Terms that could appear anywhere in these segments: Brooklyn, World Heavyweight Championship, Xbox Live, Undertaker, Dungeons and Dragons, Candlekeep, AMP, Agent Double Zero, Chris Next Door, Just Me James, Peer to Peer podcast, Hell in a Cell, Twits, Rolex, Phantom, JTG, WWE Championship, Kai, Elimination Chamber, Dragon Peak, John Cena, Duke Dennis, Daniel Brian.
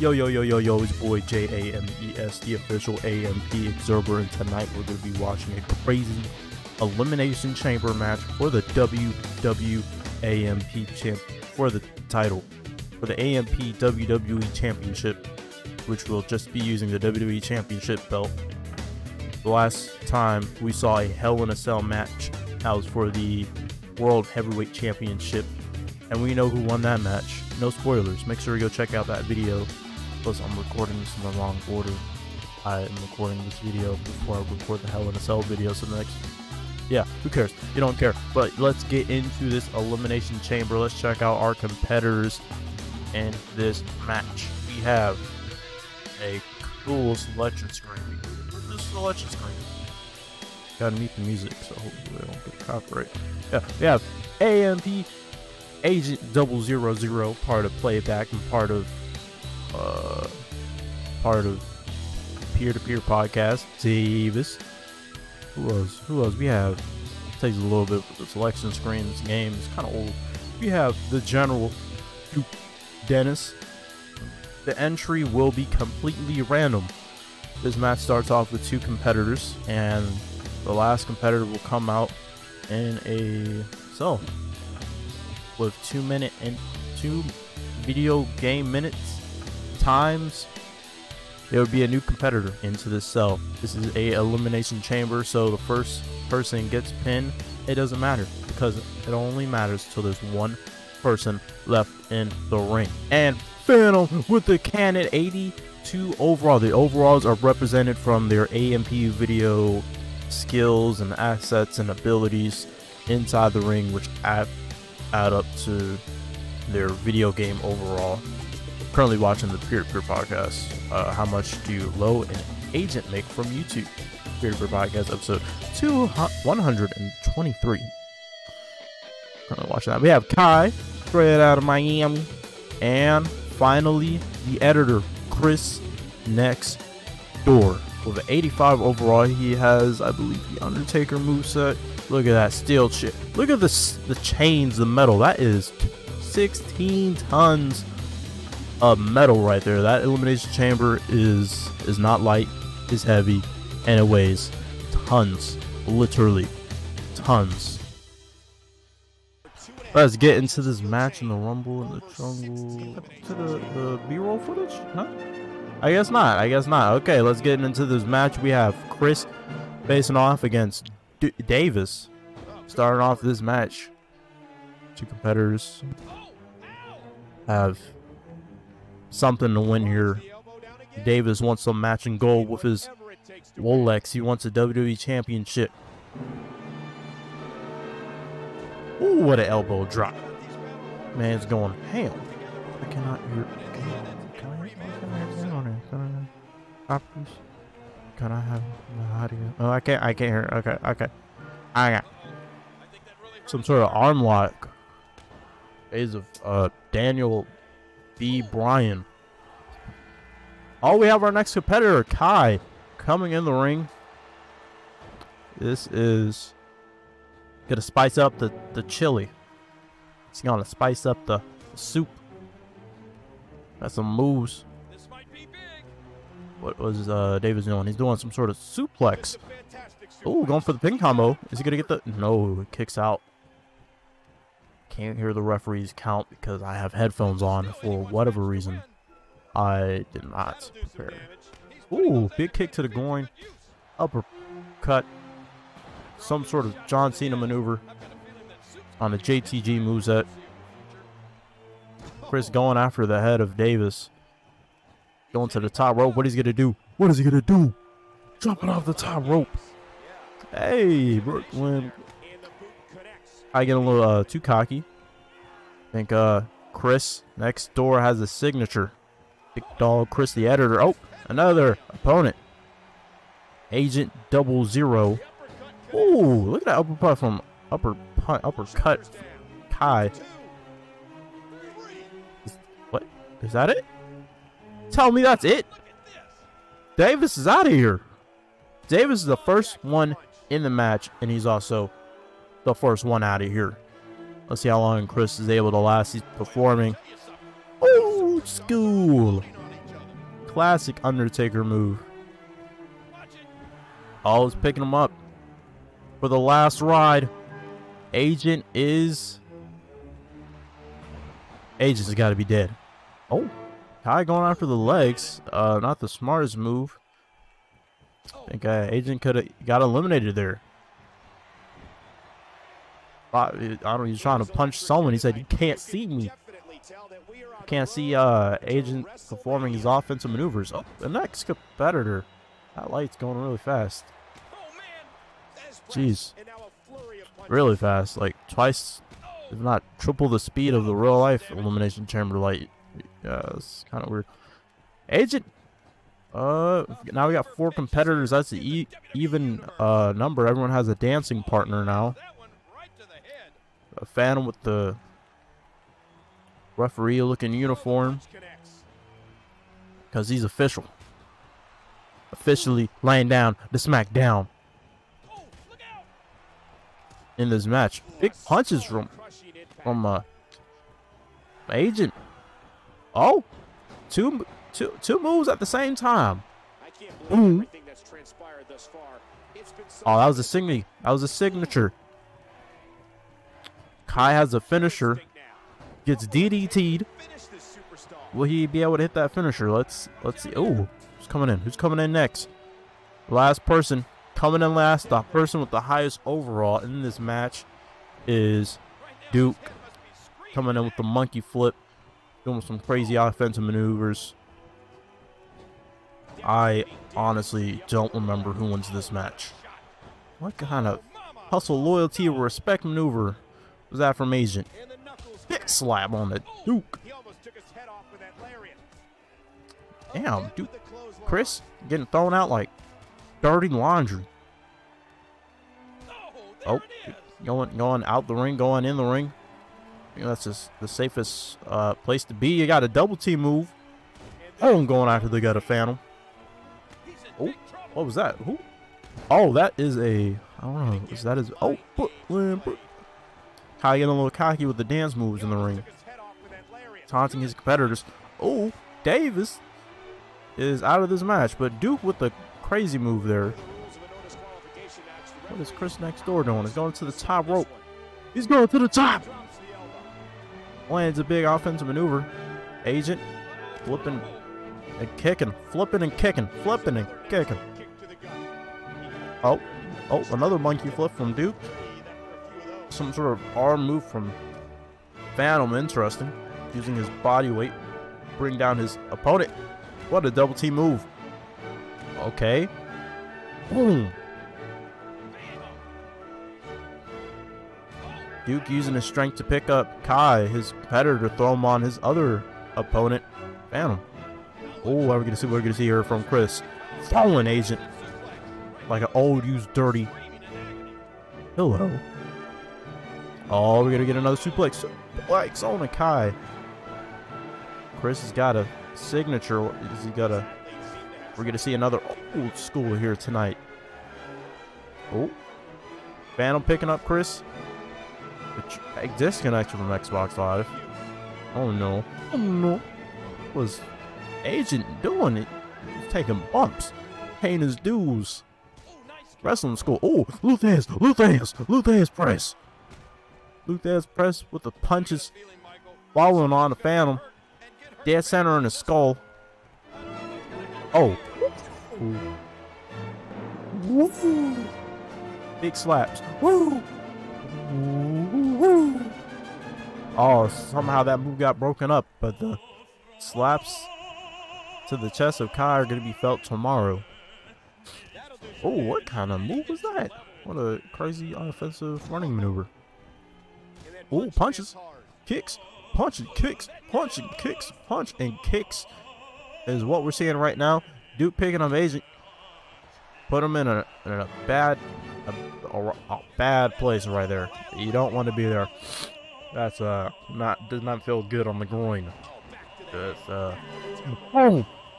Yo, it's boy JAMES, the official AMP Observer, and tonight we're going to be watching a crazy Elimination Chamber match for the AMP WWE Championship, which will just be using the WWE Championship belt. The last time we saw a Hell in a Cell match, that was for the World Heavyweight Championship, and we know who won that match. No spoilers, make sure you go check out that video. Plus, I'm recording this in the wrong order. I am recording this video before I record the Hell in a Cell video, so next... yeah, who cares? You don't care. But let's get into this Elimination Chamber. Let's check out our competitors in this match. We have a cool selection screen. This selection screen. Gotta mute the music, so hopefully I don't get copyright. Yeah, we have AMP, Agent 000, part of Playback and part of Peer to Peer podcast. Davis. Who else? We have, it takes a little bit for the selection screen. This game is kind of old. We have the General Duke Dennis. The entry will be completely random. This match starts off with two competitors, and the last competitor will come out in a cell with 2 video game minutes times. There would be a new competitor into this cell. This is a elimination chamber, so the first person gets pinned. It doesn't matter, because it only matters till there's one person left in the ring. And Phantom with the cannon, 82 overall. The overalls are represented from their AMP video skills and assets and abilities inside the ring, which add up to their video game overall. Currently watching the Peer to Peer podcast. How much do Low and Agent make from YouTube? Peer to Peer podcast episode 123. Currently watching that. We have Kai, straight out of Miami, and finally the editor Chris Next Door with an 85 overall. He has, I believe, the Undertaker moveset. Look at that steel shit. Look at the chains, the metal. That is 16 tons. Metal right there. That elimination chamber is not light, is heavy, and it weighs tons, literally tons. Let's get into this match in the rumble in the jungle. To the B-roll footage? Huh? I guess not. Okay, let's get into this match. We have Chris facing off against Davis. Starting off this match, two competitors have something to win here. Davis wants some matching gold with his Rolex. He wants a WWE Championship. Ooh, what an elbow drop. Man's going ham. I cannot hear. Can I have my audio? Oh, I can't hear. Okay. I got some sort of arm lock. Is of Daniel Brian. Oh, we have our next competitor, Kai, coming in the ring. This is gonna spice up the chili. It's gonna spice up the soup. Got some moves. This might be big. What was Davis doing? He's doing some sort of suplex. Oh, going for the pin combo. Is he gonna get the? No, it kicks out. Can't hear the referee's count because I have headphones on for whatever reason. I did not prepare. Ooh, big kick to the groin, uppercut, some sort of John Cena maneuver on a JTG moveset. Chris going after the head of Davis, going to the top rope. What is he gonna do? What is he gonna do? Jumping off the top rope. Hey, Brooklyn. I get a little too cocky. I think Chris Next Door has a signature. Big dog Chris the editor. Oh, another opponent. Agent 000. Ooh, look at that uppercut from uppercut Kai. What? Is that it? Tell me that's it. Davis is out of here. Davis is the first one in the match, and he's also the first one out of here. Let's see how long Chris is able to last. He's performing old school classic Undertaker move. Oh, he's picking him up for the last ride. Agent's got to be dead. Oh, Kai going after the legs. Not the smartest move. I think Agent could have got eliminated there. He's trying to punch someone. He said, "You can't see me." Can't see Agent performing his offensive maneuvers. Oh, the next competitor. That light's going really fast. Jeez. Really fast. Like twice, if not triple the speed of the real life Elimination Chamber light. Yeah, it's kind of weird. Agent. Now we got 4 competitors. That's the even number. Everyone has a dancing partner now. A Phantom with the referee looking uniform, because he's official. Officially laying down the smackdown in this match. Big punches from Agent. Oh, two moves at the same time. Ooh. Oh, that was a signature. That was a signature. Kai has a finisher. Gets DDT'd. Will he be able to hit that finisher? Let's see. Oh, who's coming in? Who's coming in next? Last person coming in last. The person with the highest overall in this match is Duke. Coming in with the monkey flip. Doing some crazy offensive maneuvers. I honestly don't remember who wins this match. What kind of hustle, loyalty, or respect maneuver was that from Agent? Big slap on the Duke. Damn, Duke. Chris getting thrown out like dirty laundry. Oh, going out the ring, going in the ring. You know, that's just the safest place to be. You got a double team move. Oh, I'm going after the gut of Phantom. Oh, what was that? Who? Oh, that is a, I don't know. Is that is? Oh, Brooklyn. Kai getting a little cocky with the dance moves in the ring. Taunting his competitors. Oh, Davis is out of this match, but Duke with the crazy move there. What is Chris Next Door doing? He's going to the top rope. He's going to the top. Lands a big offensive maneuver. Agent flipping and kicking. Flipping and kicking. Flipping and kicking. Oh, another monkey flip from Duke. Some sort of arm move from Phantom. Interesting. Using his body weight. Bring down his opponent. What a double team move. Okay. Boom. Duke using his strength to pick up Kai, his competitor, to throw him on his other opponent, Phantom. Oh, are we going to see? We're going to see her from Chris. Fallen Agent. Like an old, used, dirty pillow. Oh, we're going to get another suplex. Suplex on a Kai. Chris has got a signature. We're going to see another old school here tonight. Oh. Phantom picking up Chris. A disconnection from Xbox Live. Oh, no. Oh, no. What was Agent doing? It? He's taking bumps. Paying his dues. Wrestling school. Oh, Luthez press. Luthez press with the punches following on the Phantom. Dead center in the skull. Oh. Woo. Big slaps. Woo. Woo. Oh, somehow that move got broken up, but the slaps to the chest of Kai are going to be felt tomorrow. Oh, what kind of move was that? What a crazy offensive running maneuver. Oh, punches, kicks, punch and kicks, punch and kicks, punch and kicks is what we're seeing right now. Duke picking up Agent, put him in a bad place right there. You don't want to be there. That's does not feel good on the groin. Oh,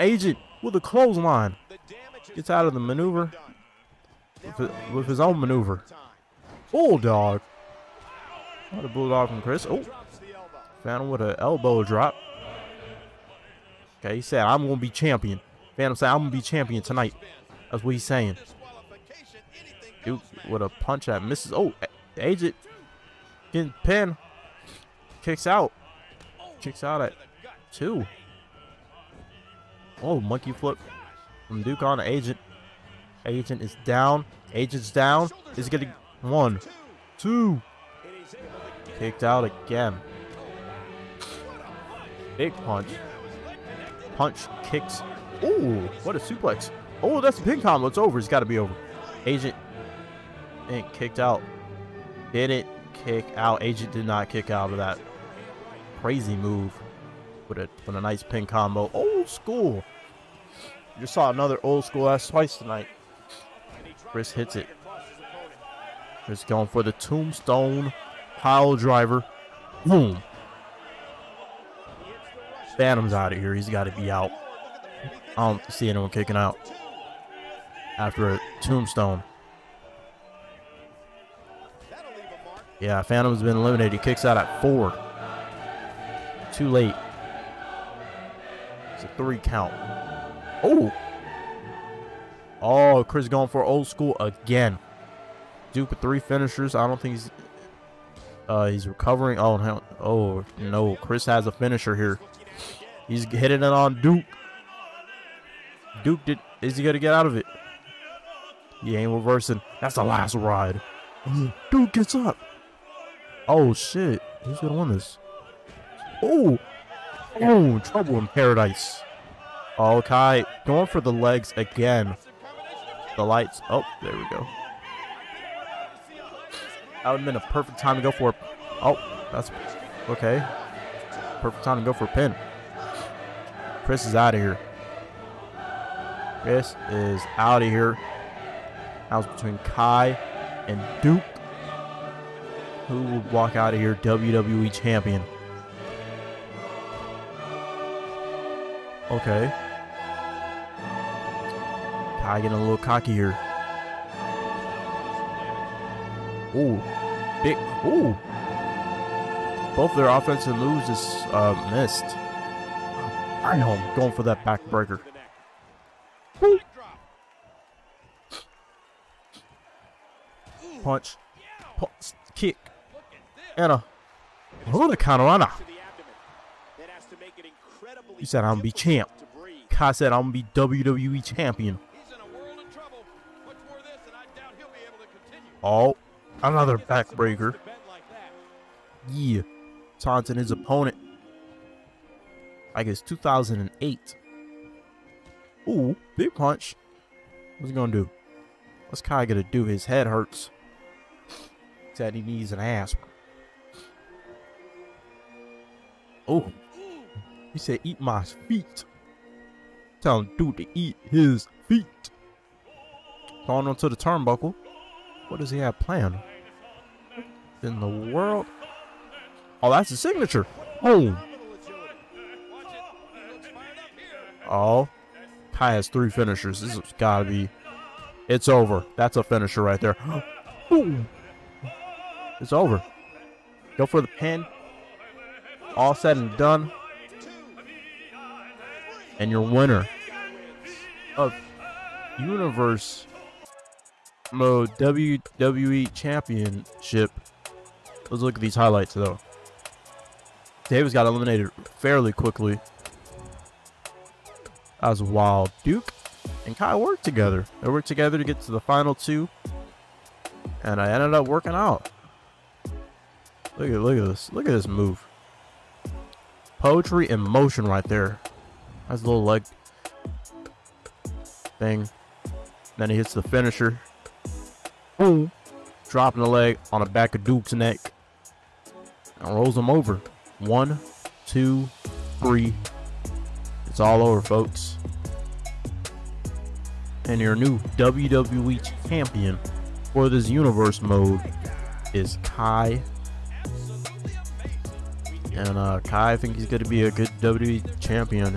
Agent with a clothesline gets out of the maneuver with his own maneuver. Bulldog. What a bulldog from Chris. Oh, Phantom with an elbow drop. Okay, he said, I'm going to be champion. Phantom said, I'm going to be champion tonight. That's what he's saying. Duke with a punch that misses. Oh, Agent getting pinned. Kicks out. Kicks out at 2. Oh, monkey flip from Duke on to Agent. Agent is down. Agent's down. Is getting 1, 2. Kicked out again. Big punch. Punch kicks. Ooh, what a suplex. Oh, that's a pin combo. It's over. It's got to be over. Agent ain't kicked out. Did it kick out? Agent did not kick out of that crazy move with a nice pin combo. Old school. Just saw another old school ass twice tonight. Chris hits it. Chris going for the tombstone pile driver. Boom. Phantom's out of here. He's got to be out. I don't see anyone kicking out after a tombstone. Yeah, Phantom's been eliminated. He kicks out at 4. Too late. It's a 3 count. Oh. Oh, Chris going for old school again. Duke with 3 finishers. I don't think he's recovering. Oh, no. Oh, no. Chris has a finisher here. He's hitting it on Duke. Duke did. Is he going to get out of it? He ain't reversing. That's the last ride. Duke gets up. Oh, shit. Who's going to win this? Oh. Oh, trouble in paradise. Oh, Kai going for the legs again. The lights. Oh, there we go. That would have been a perfect time to go for. Oh, that's okay. Perfect time to go for a pin. Chris is out of here. Chris is out of here. That was between Kai and Duke. Who will walk out of here WWE champion? Okay. Kai getting a little cocky here. Ooh. Big. Ooh. Both their offensive moves just missed. I know. I'm going for that backbreaker. Punch. Punch. Kick. And a. Oh, the counter on. You said I'm going to be champ. Kai said I'm going to be WWE champion. Oh. Another backbreaker. Yeah. Taunting his opponent. I guess 2008. Ooh, big punch. What's he gonna do? What's Kai gonna do? His head hurts. He said he needs an aspirin. Oh. He said eat my feet. Tell him dude to eat his feet. Going onto the turnbuckle. What does he have planned? In the world. Oh, that's a signature. Oh. Oh. Kai has 3 finishers. This has got to be. It's over. That's a finisher right there. Boom. It's over. Go for the pin. All said and done. And your winner of Universe Mode WWE Championship. Let's look at these highlights, though. Davis got eliminated fairly quickly. That was wild. Duke and Kai worked together. They worked together to get to the final 2. And I ended up working out. Look at this. Look at this move. Poetry in motion right there. That's a little leg thing. Then he hits the finisher. Boom. Dropping the leg on the back of Duke's neck. And rolls him over. 1, 2, 3. It's all over, folks. And your new WWE champion for this universe mode is Kai. And Kai, I think he's going to be a good WWE champion.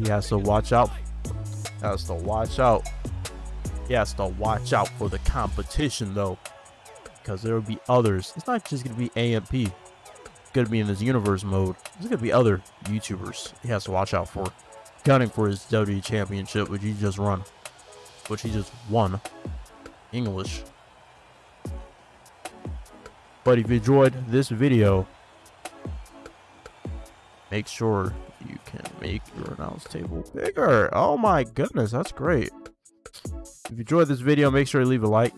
He has to watch out. Has to watch out. He has to watch out for the competition, though, because there will be others. It's not just going to be AMP. going to be in his universe mode, there's going to be other YouTubers he has to watch out for, gunning for his WWE Championship, which he just won. Which he just won. English. But if you enjoyed this video, make sure you can make your announce table bigger. Oh my goodness, that's great. If you enjoyed this video, make sure you leave a like,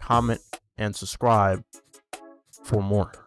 comment, and subscribe for more.